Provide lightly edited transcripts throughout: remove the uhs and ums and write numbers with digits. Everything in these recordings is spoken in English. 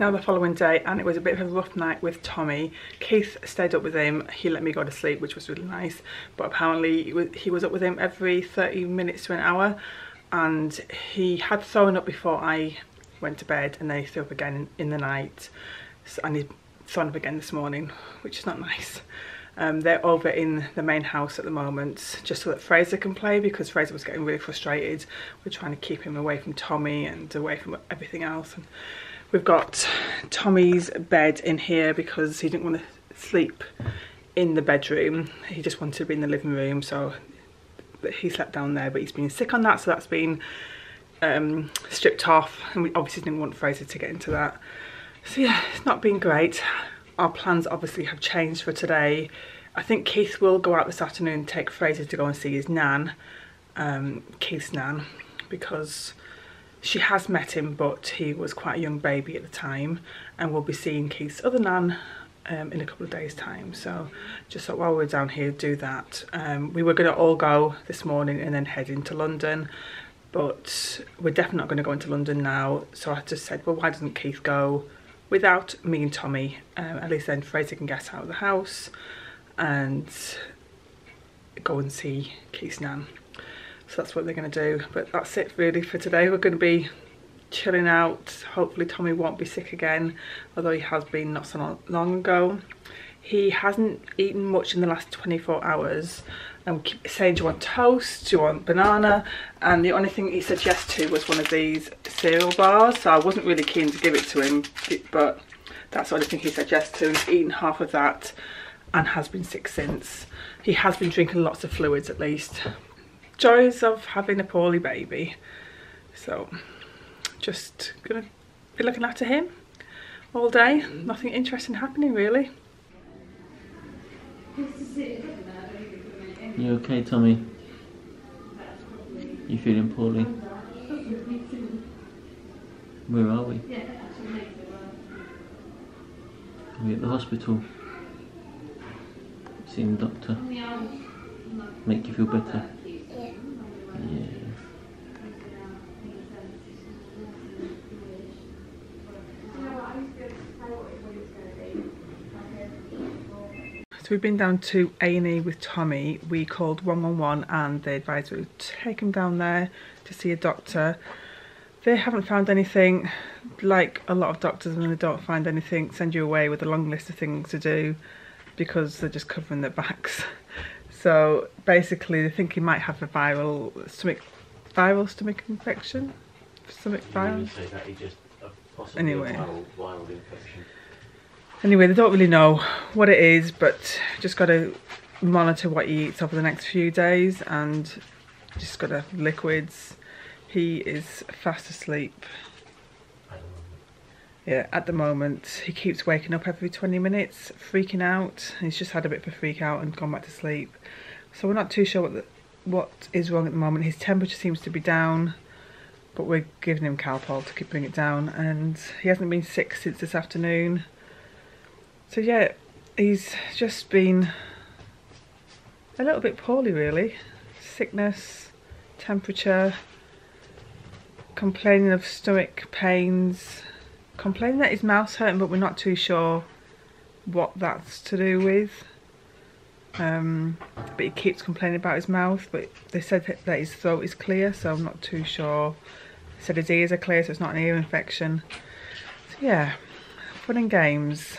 now the following day, and it was a bit of a rough night with Tommy. Keith stayed up with him, he let me go to sleep, which was really nice, but apparently he was up with him every 30 minutes to an hour, and he had thrown up before I went to bed, and then he threw up again in the night, and he's thrown up again this morning, which is not nice. They're over in the main house at the moment just so that Fraser can play, because Fraser was getting really frustrated. We're trying to keep him away from Tommy and away from everything else. And we've got Tommy's bed in here because he didn't want to sleep in the bedroom. He just wanted to be in the living room, so he slept down there, but he's been sick on that, so that's been stripped off, and we obviously didn't want Fraser to get into that. So yeah, it's not been great. Our plans obviously have changed for today. I think Keith will go out this afternoon and take Fraser to go and see his nan, Keith's nan, because she has met him, but he was quite a young baby at the time, and we'll be seeing Keith's other nan in a couple of days' time. So just thought while we're down here, do that. We were going to all go this morning and then head into London, but we're definitely not going to go into London now. So I just said, well, why doesn't Keith go without me and Tommy? At least then Fraser can get out of the house and go and see Keith's nan. So that's what they're going to do. But that's it really for today. We're going to be chilling out. Hopefully Tommy won't be sick again, although he has been not so long ago. He hasn't eaten much in the last 24 hours. And we keep saying, do you want toast? Do you want banana? And the only thing he said yes to was one of these cereal bars. So I wasn't really keen to give it to him, but that's the only thing he said yes to. He's eaten half of that and has been sick since. He has been drinking lots of fluids at least. Joys of having a poorly baby. So just gonna be looking after him all day. Nothing interesting happening really. You okay, Tommy? You feeling poorly? Where are we? Are we at the hospital? Seeing the doctor? Make you feel better? Yeah. We've been down to A&E with Tommy. We called 111 and they advised we would take him down there to see a doctor. They haven't found anything. Like a lot of doctors, when they don't find anything, send you away with a long list of things to do because they're just covering their backs. So basically they think he might have a viral stomach infection. Stomach virus. Say that he just anyway. Viral infection. Anyway, they don't really know what it is, but just got to monitor what he eats over the next few days and just got to have liquids. He is fast asleep. Yeah, at the moment. He keeps waking up every 20 minutes, freaking out. He's just had a bit of a freak out and gone back to sleep. So we're not too sure what is wrong at the moment. His temperature seems to be down, but we're giving him Calpol to bring it down. And he hasn't been sick since this afternoon. So yeah, he's just been a little bit poorly really. Sickness, temperature, complaining of stomach pains, complaining that his mouth's hurting, but we're not too sure what that's to do with. But he keeps complaining about his mouth, but they said that his throat is clear, so I'm not too sure. They said his ears are clear, so it's not an ear infection. So yeah, fun and games.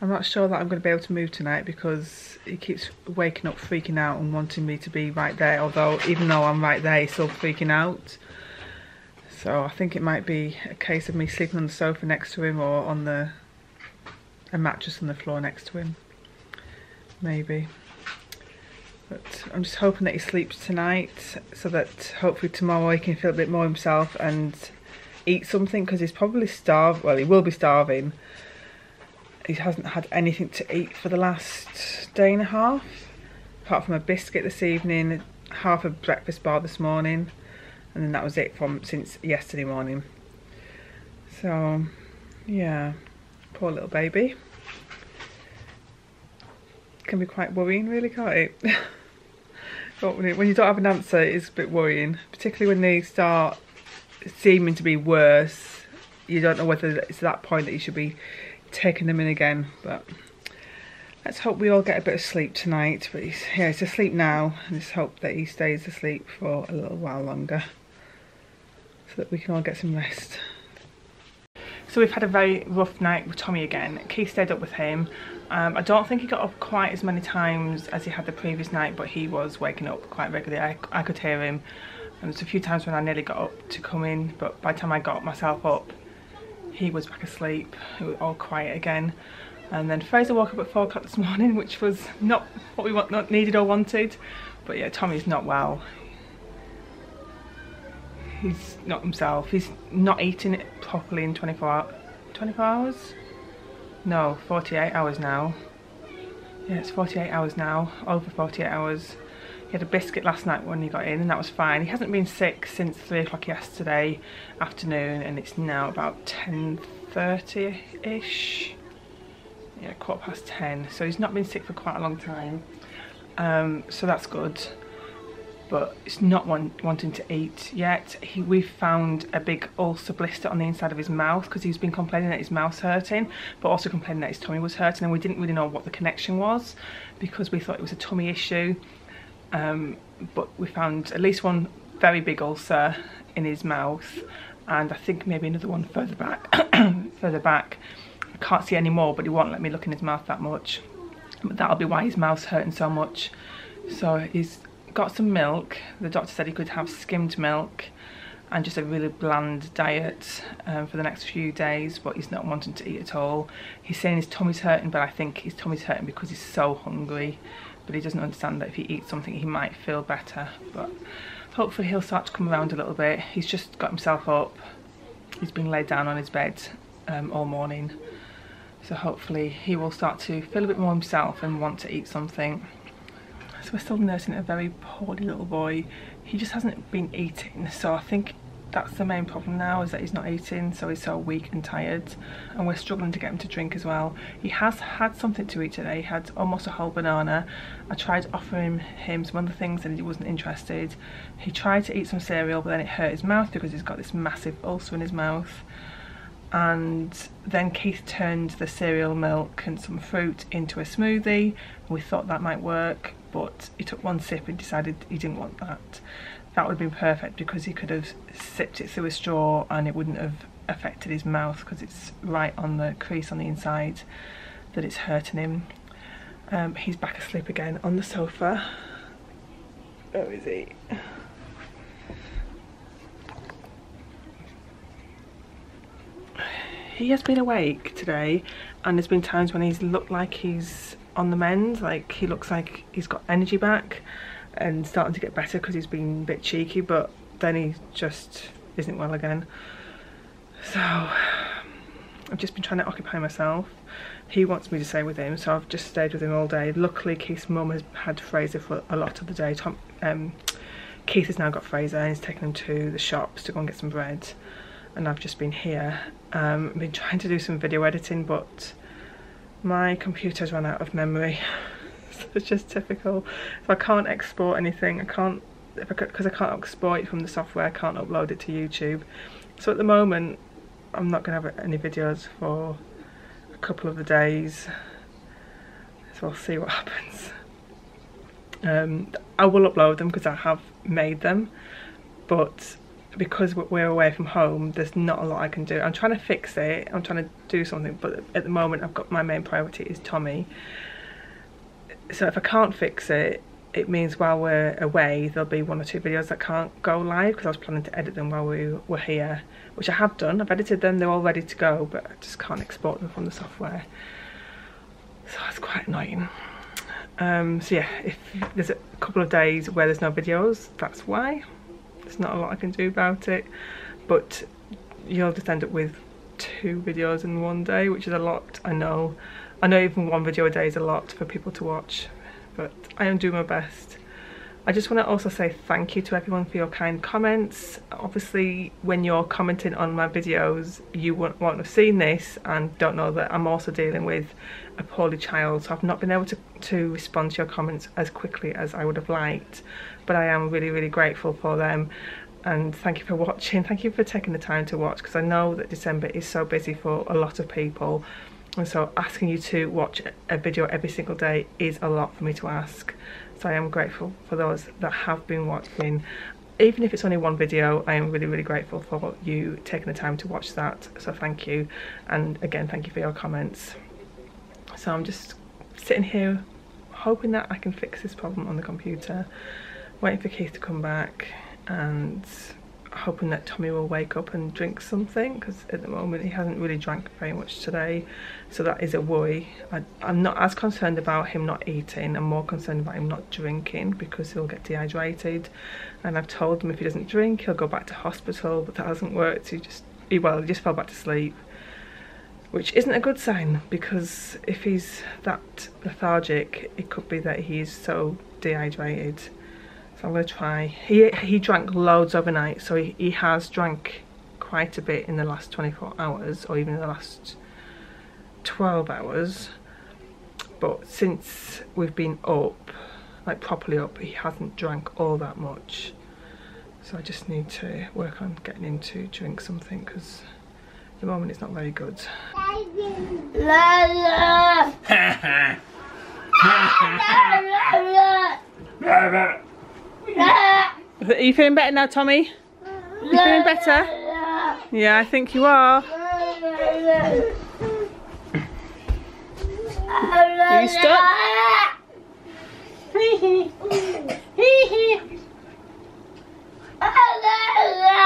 I'm not sure that I'm going to be able to move tonight because he keeps waking up freaking out and wanting me to be right there, although even though I'm right there he's still freaking out. So I think it might be a case of me sleeping on the sofa next to him or on a mattress on the floor next to him maybe. But I'm just hoping that he sleeps tonight so that hopefully tomorrow he can feel a bit more himself and eat something, because he's probably starved. Well, he will be starving. He hasn't had anything to eat for the last day and a half, apart from a biscuit this evening, half a breakfast bar this morning, and then that was it since yesterday morning. So yeah, poor little baby. Can be quite worrying really, can't it? When you don't have an answer, it's a bit worrying, particularly when they start seeming to be worse you don't know whether it's that point that you should be taking them in again. But let's hope we all get a bit of sleep tonight. But he's, yeah, he's asleep now, and just hope that he stays asleep for a little while longer so that we can all get some rest. So we've had a very rough night with Tommy again. Keith stayed up with him. I don't think he got up quite as many times as he had the previous night, but he was waking up quite regularly. I could hear him. And there's a few times when I nearly got up to come in, but by the time I got myself up, he was back asleep. It was all quiet again. And then Fraser woke up at 4 o'clock this morning, which was not what we needed or wanted. But yeah, Tommy's not well. He's not himself. He's not eating it properly in 24 hours? No, 48 hours now. Yeah, it's 48 hours now, over 48 hours. He had a biscuit last night when he got in, and that was fine. He hasn't been sick since 3 o'clock yesterday afternoon, and it's now about 10:30-ish. Yeah, 10:15. So he's not been sick for quite a long time. So that's good. But it's not wanting to eat yet. We found a big ulcer blister on the inside of his mouth because he's been complaining that his mouth's hurting, but also complaining that his tummy was hurting, and we didn't really know what the connection was because we thought it was a tummy issue. But we found at least one very big ulcer in his mouth, and I think maybe another one further back. I can't see any more, but he won't let me look in his mouth that much. But that'll be why his mouth's hurting so much. So he's got some milk. The doctor said he could have skimmed milk and just a really bland diet for the next few days, but he's not wanting to eat at all. He's saying his tummy's hurting, but I think his tummy's hurting because he's so hungry, but he doesn't understand that if he eats something he might feel better. But hopefully he'll start to come around a little bit. He's just got himself up. He's been laid down on his bed all morning, so hopefully he will start to feel a bit more himself and want to eat something. So we're still nursing a very poorly little boy. He just hasn't been eating, so I think that's the main problem now, is that he's not eating, so he's so weak and tired, and we're struggling to get him to drink as well. He has had something to eat today. He had almost a whole banana. I tried offering him some other things and he wasn't interested. He tried to eat some cereal, but then it hurt his mouth because he's got this massive ulcer in his mouth. And then Keith turned the cereal, milk and some fruit into a smoothie. We thought that might work, but he took one sip and decided he didn't want that. That would have been perfect because he could have sipped it through a straw and it wouldn't have affected his mouth because it's right on the crease on the inside that it's hurting him. He's back asleep again on the sofa. Where is he? He has been awake today, and there's been times when he's looked like he's on the mend, like he looks like he's got energy back and starting to get better because he's been a bit cheeky, but then he just isn't well again. So I've just been trying to occupy myself. He wants me to stay with him, so I've just stayed with him all day. Luckily Keith's mum has had Fraser for a lot of the day. Keith has now got Fraser and he's taken him to the shops to go and get some bread, and I've just been here. I've been trying to do some video editing, but my computer's run out of memory. So it's just typical. So I can't export anything. I can't, because I can't export it from the software, I can't upload it to YouTube. So at the moment I'm not going to have any videos for a couple of the days, so I'll see what happens. I will upload them because I have made them, but because we're away from home there's not a lot I can do. I'm trying to fix it, I'm trying to do something, but at the moment I've got, my main priority is Tommy. So if I can't fix it, it means while we're away there'll be one or two videos that can't go live because I was planning to edit them while we were here, which I have done. I've edited them, they're all ready to go, but I just can't export them from the software, so that's quite annoying. So yeah, if there's a couple of days where there's no videos, that's why. There's not a lot I can do about it, but you'll just end up with 2 videos in one day, which is a lot. I know even 1 video a day is a lot for people to watch, but I am doing my best. I just want to also say thank you to everyone for your kind comments. Obviously when you're commenting on my videos you won't have seen this and don't know that I'm also dealing with a poorly child, so I've not been able to respond to your comments as quickly as I would have liked, but I am really, really grateful for them. and thank you for watching. Thank you for taking the time to watch, because I know that December is so busy for a lot of people, and so asking you to watch a video every single day is a lot for me to ask. So I am grateful for those that have been watching. Even if it's only one video, I am really, really grateful for you taking the time to watch that. So thank you, and again, thank you for your comments. So I'm just sitting here hoping that I can fix this problem on the computer, waiting for Keith to come back, and hoping that Tommy will wake up and drink something, because at the moment he hasn't really drank very much today, so that is a worry. I'm not as concerned about him not eating, I'm more concerned about him not drinking, because he'll get dehydrated. And I've told him if he doesn't drink he'll go back to hospital, but that hasn't worked. He just fell back to sleep, which isn't a good sign, because if he's that lethargic it could be that he is so dehydrated. I'm going to try. He drank loads overnight, so he has drank quite a bit in the last 24 hours, or even in the last 12 hours. But since we've been up, like properly up, he hasn't drank all that much. So I just need to work on getting him to drink something, because at the moment it's not very good. Are you feeling better now, Tommy? You feeling better? Yeah, I think you are. Are you stuck?